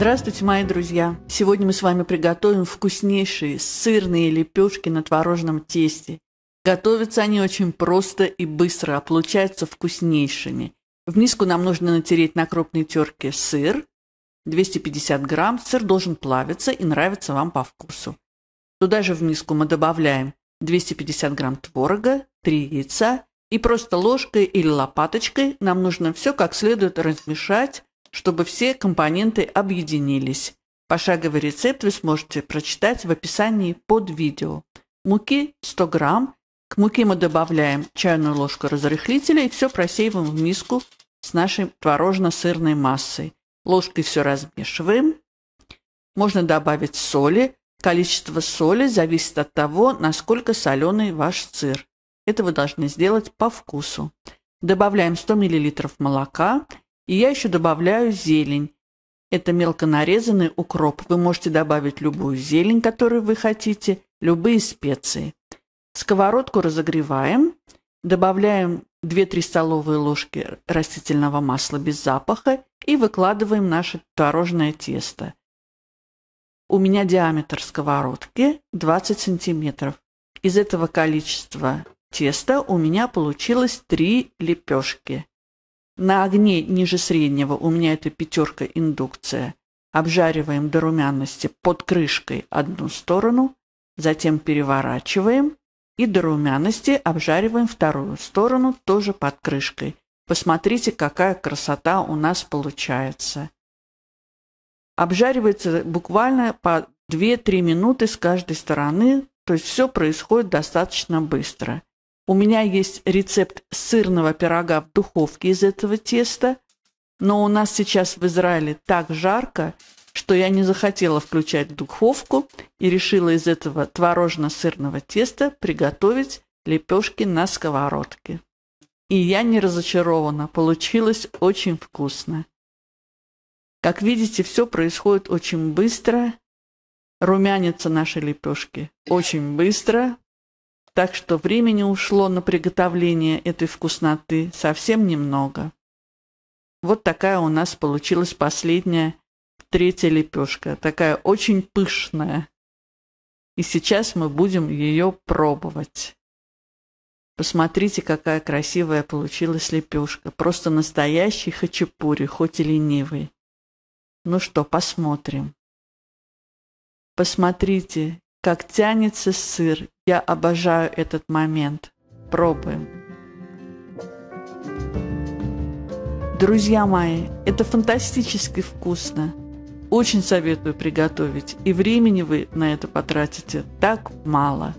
Здравствуйте, мои друзья! Сегодня мы с вами приготовим вкуснейшие сырные лепешки на творожном тесте. Готовятся они очень просто и быстро, а получаются вкуснейшими. В миску нам нужно натереть на крупной терке сыр, 250 грамм. Сыр должен плавиться и нравится вам по вкусу. Туда же в миску мы добавляем 250 грамм творога, 3 яйца и просто ложкой или лопаточкой нам нужно все как следует размешать, чтобы все компоненты объединились. Пошаговый рецепт вы сможете прочитать в описании под видео. Муки 100 грамм. К муке мы добавляем чайную ложку разрыхлителя и все просеиваем в миску с нашей творожно-сырной массой. Ложкой все размешиваем. Можно добавить соли. Количество соли зависит от того, насколько соленый ваш сыр. Это вы должны сделать по вкусу. Добавляем 100 мл молока. И я еще добавляю зелень. Это мелко нарезанный укроп. Вы можете добавить любую зелень, которую вы хотите, любые специи. Сковородку разогреваем. Добавляем 2-3 столовые ложки растительного масла без запаха и выкладываем наше творожное тесто. У меня диаметр сковородки 20 сантиметров. Из этого количества теста у меня получилось 3 лепешки. На огне ниже среднего, у меня это пятерка индукция, обжариваем до румяности под крышкой одну сторону, затем переворачиваем и до румяности обжариваем вторую сторону тоже под крышкой. Посмотрите, какая красота у нас получается. Обжаривается буквально по 2-3 минуты с каждой стороны, то есть все происходит достаточно быстро. У меня есть рецепт сырного пирога в духовке из этого теста, но у нас сейчас в Израиле так жарко, что я не захотела включать духовку и решила из этого творожно-сырного теста приготовить лепешки на сковородке. И я не разочарована, получилось очень вкусно. Как видите, все происходит очень быстро, румянятся наши лепешки очень быстро. Так что времени ушло на приготовление этой вкусноты совсем немного. Вот такая у нас получилась последняя, третья лепешка. Такая очень пышная. И сейчас мы будем ее пробовать. Посмотрите, какая красивая получилась лепешка. Просто настоящий хачапури, хоть и ленивый. Ну что, посмотрим. Посмотрите, как тянется сыр. Я обожаю этот момент. Пробуем. Друзья мои, это фантастически вкусно. Очень советую приготовить, и времени вы на это потратите так мало.